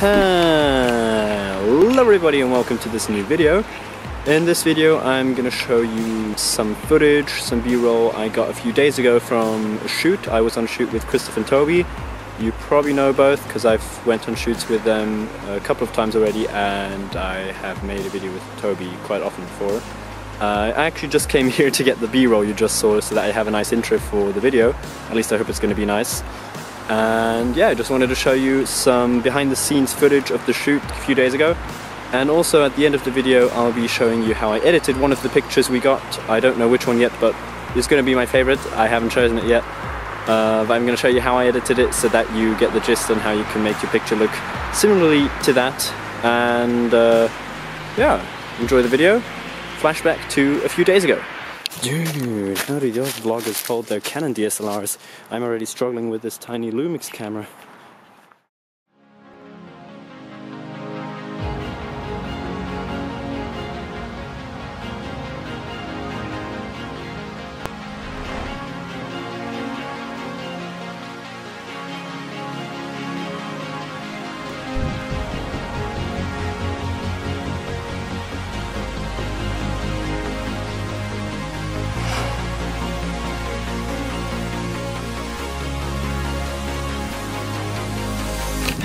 Hello everybody and welcome to this new video. In this video I'm gonna show you some footage, some b-roll I got a few days ago from a shoot. I was on shoot with Christoph and Toby. You probably know both because I've went on shoots with them a couple of times already and I have made a video with Toby quite often before. I actually just came here to get the b-roll you just saw so that I have a nice intro for the video. At least I hope it's gonna be nice. And yeah, I just wanted to show you some behind the scenes footage of the shoot a few days ago, and also at the end of the video I'll be showing you how I edited one of the pictures we got. I don't know which one yet, but it's going to be my favorite. I haven't chosen it yet, but I'm going to show you how I edited it so that you get the gist on how you can make your picture look similarly to that. And yeah, enjoy the video. Flashback to a few days ago. Dude, how do those vloggers fold their Canon DSLRs? I'm already struggling with this tiny Lumix camera.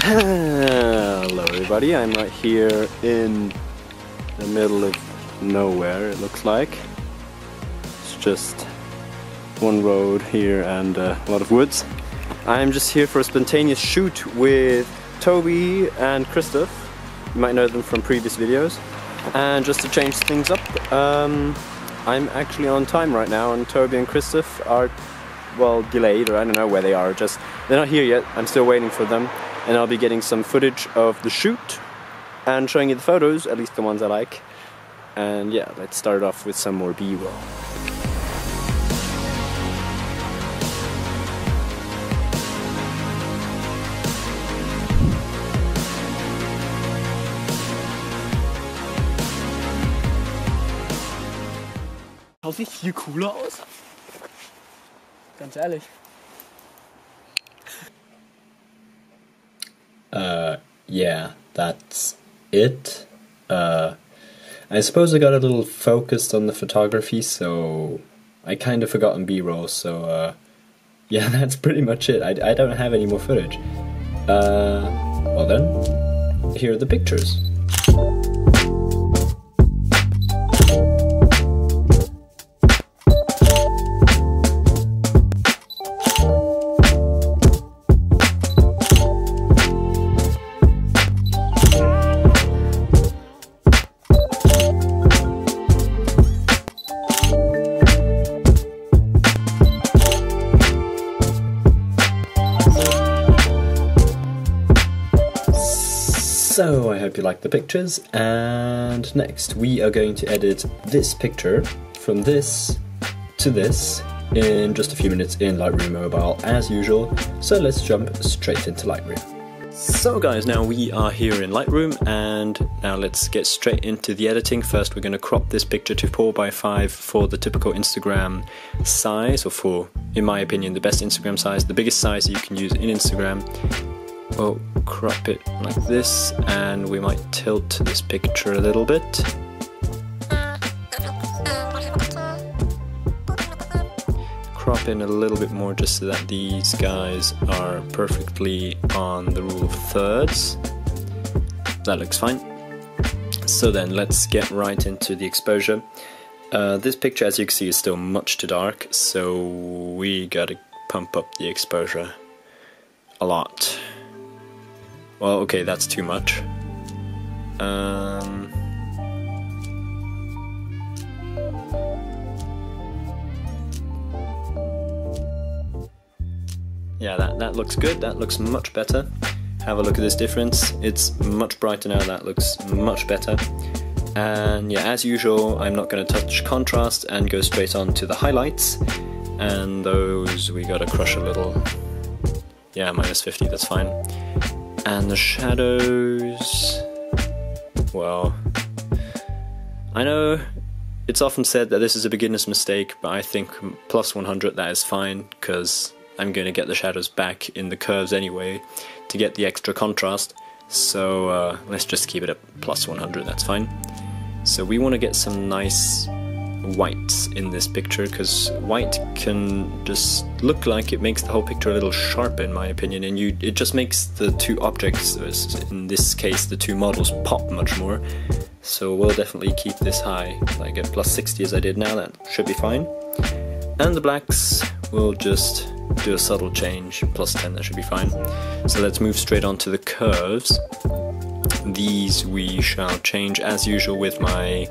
Hello everybody, I'm right here in the middle of nowhere, it looks like. It's just one road here and a lot of woods. I'm just here for a spontaneous shoot with Toby and Christoph. You might know them from previous videos. And just to change things up, I'm actually on time right now, and Toby and Christoph are, well, delayed, or I don't know where they are, just they're not here yet. I'm still waiting for them. And I'll be getting some footage of the shoot and showing you the photos, at least the ones I like. And yeah, let's start off with some more b-roll. Schaut nicht viel cooler aus? Ganz ehrlich. Yeah, that's it. I suppose I got a little focused on the photography, so I kind of forgot on b-roll, so yeah, that's pretty much it. I don't have any more footage. Well then, here are the pictures. So I hope you like the pictures, and next we are going to edit this picture from this to this in just a few minutes in Lightroom Mobile as usual, so let's jump straight into Lightroom. So guys, now we are here in Lightroom and now let's get straight into the editing. First we're going to crop this picture to 4x5 for the typical Instagram size, or for, in my opinion, the best Instagram size, the biggest size you can use in Instagram. We'll crop it like this, and we might tilt this picture a little bit. Crop in a little bit more just so that these guys are perfectly on the rule of thirds. That looks fine. So then let's get right into the exposure. This picture, as you can see, is still much too dark, so we gotta pump up the exposure a lot. Well, okay, that's too much. Yeah, that looks good, that looks much better. Have a look at this difference, it's much brighter now, that looks much better. And yeah, as usual, I'm not going to touch contrast and go straight on to the highlights. And those we gotta crush a little. Yeah, -50, that's fine. And the shadows, well, I know it's often said that this is a beginner's mistake, but I think +100 that is fine, because I'm going to get the shadows back in the curves anyway to get the extra contrast, So let's just keep it at plus 100, that's fine. So we want to get some nice whites in this picture, because white can just look like it makes the whole picture a little sharp in my opinion, and it just makes the two objects, in this case the two models, pop much more. So we'll definitely keep this high, like at plus 60 as I did now, that should be fine. And the blacks, we'll just do a subtle change, plus 10, that should be fine. So let's move straight on to the curves. These we shall change as usual with my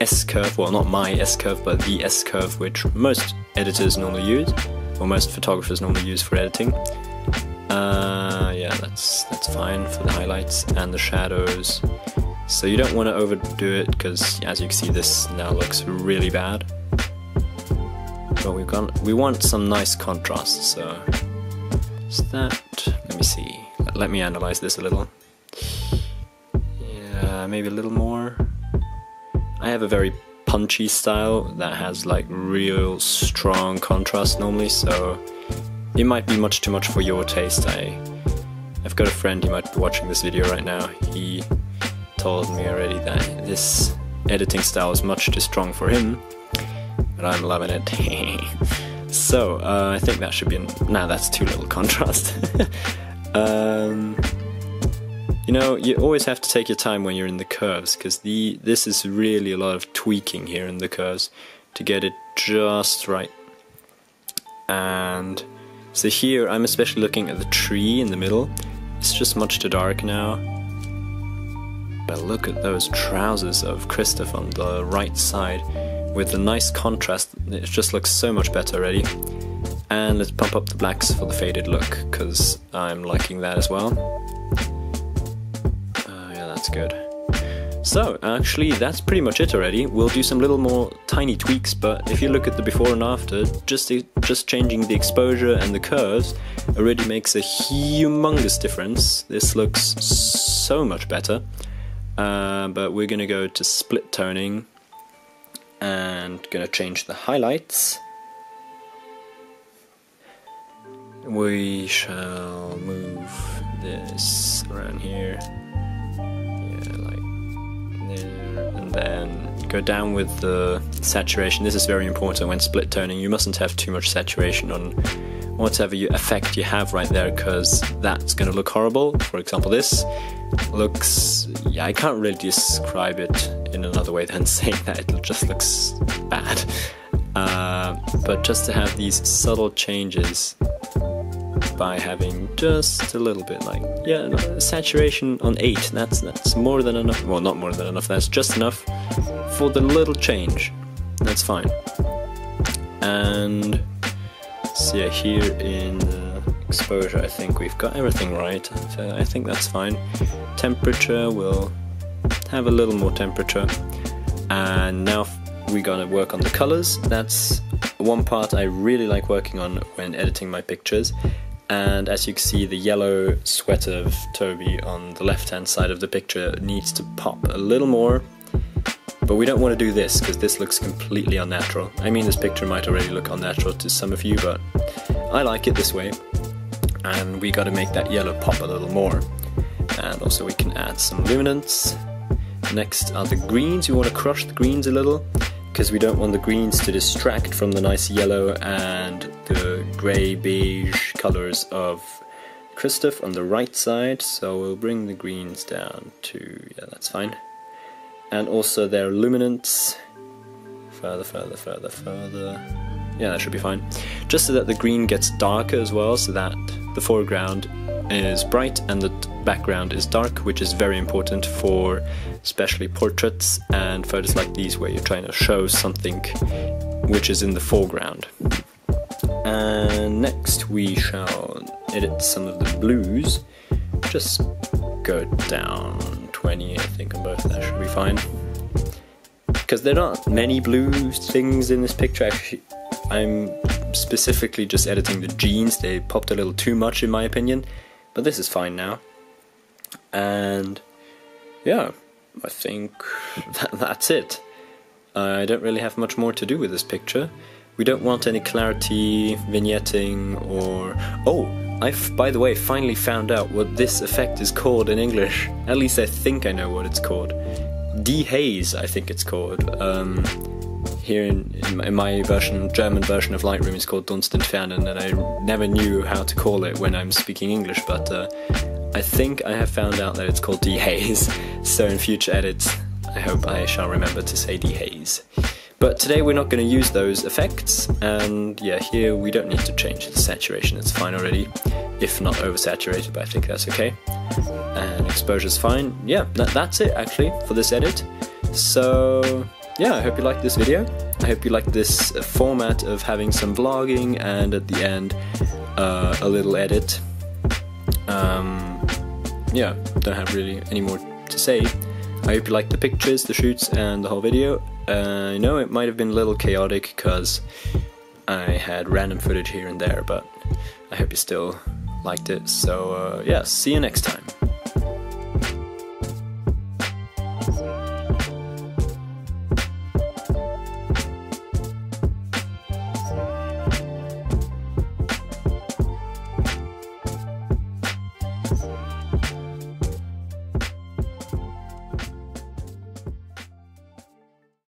S-curve, well not my S-curve, but the S-curve which most editors normally use, or most photographers normally use for editing. Yeah, that's fine for the highlights and the shadows. So you don't want to overdo it, because as you can see this now looks really bad. But we want some nice contrast, so is that, let me see, let me analyze this a little. Yeah, maybe a little more. I have a very punchy style that has like real strong contrast normally, so it might be much too much for your taste. I've got a friend, he might be watching this video right now, he told me already that this editing style is much too strong for him. But I'm loving it. So I think that should be nah, that's too little contrast. You know, you always have to take your time when you're in the curves, because this is really a lot of tweaking here in the curves to get it just right. And so here I'm especially looking at the tree in the middle. It's just much too dark now. But look at those trousers of Christoph on the right side. With a nice contrast, it just looks so much better already. And let's pump up the blacks for the faded look, because I'm liking that as well. Yeah, that's good. So, actually, that's pretty much it already. We'll do some little more tiny tweaks, but if you look at the before and after, just changing the exposure and the curves already makes a humongous difference. This looks so much better. But we're gonna go to split toning. And gonna change the highlights. We shall move this around here, yeah, like there, and then go down with the saturation. This is very important when split toning. You mustn't have too much saturation on whatever effect you have right there, because that's gonna look horrible. For example, this looks, yeah, I can't really describe it in another way than saying that it just looks bad. But just to have these subtle changes by having just a little bit, like, yeah, saturation on 8, that's more than enough. Well, not more than enough, that's just enough for the little change. That's fine. And so yeah, here in the exposure I think we've got everything right, so I think that's fine. Temperature, we'll have a little more temperature. And now we're gonna work on the colors. That's one part I really like working on when editing my pictures. And as you can see, the yellow sweat of Toby on the left hand side of the picture needs to pop a little more. But we don't want to do this, because this looks completely unnatural. I mean, this picture might already look unnatural to some of you, but I like it this way. And we got to make that yellow pop a little more. And also we can add some luminance. Next are the greens. We want to crush the greens a little, because we don't want the greens to distract from the nice yellow and the grey beige colors of Christoph on the right side. So we'll bring the greens down to, yeah, that's fine. And also their luminance, further, yeah, that should be fine. Just so that the green gets darker as well, so that the foreground is bright and the background is dark, which is very important for especially portraits and photos like these where you're trying to show something which is in the foreground. And next we shall edit some of the blues, just go down 20, I think, on both. That should be fine. Because there aren't many blue things in this picture. Actually, I'm specifically just editing the jeans. They popped a little too much in my opinion, but this is fine now. And yeah, I think that's it. I don't really have much more to do with this picture. We don't want any clarity, vignetting, or... Oh, I've, by the way, finally found out what this effect is called in English. At least I think I know what it's called. Dehaze, I think it's called. Here in my version, German version of Lightroom, it's called Dunst entfernen, and I never knew how to call it when I'm speaking English, but I think I have found out that it's called dehaze. So in future edits, I hope I shall remember to say dehaze. But today we're not going to use those effects, and yeah, here we don't need to change the saturation, it's fine already. If not oversaturated, but I think that's okay. And exposure's fine. Yeah, that's it actually for this edit. So yeah, I hope you liked this video. I hope you liked this format of having some vlogging and at the end a little edit. Yeah, don't have really any more to say. I hope you liked the pictures, the shoots, and the whole video. I know it might have been a little chaotic because I had random footage here and there, but I hope you still liked it. So yeah, see you next time.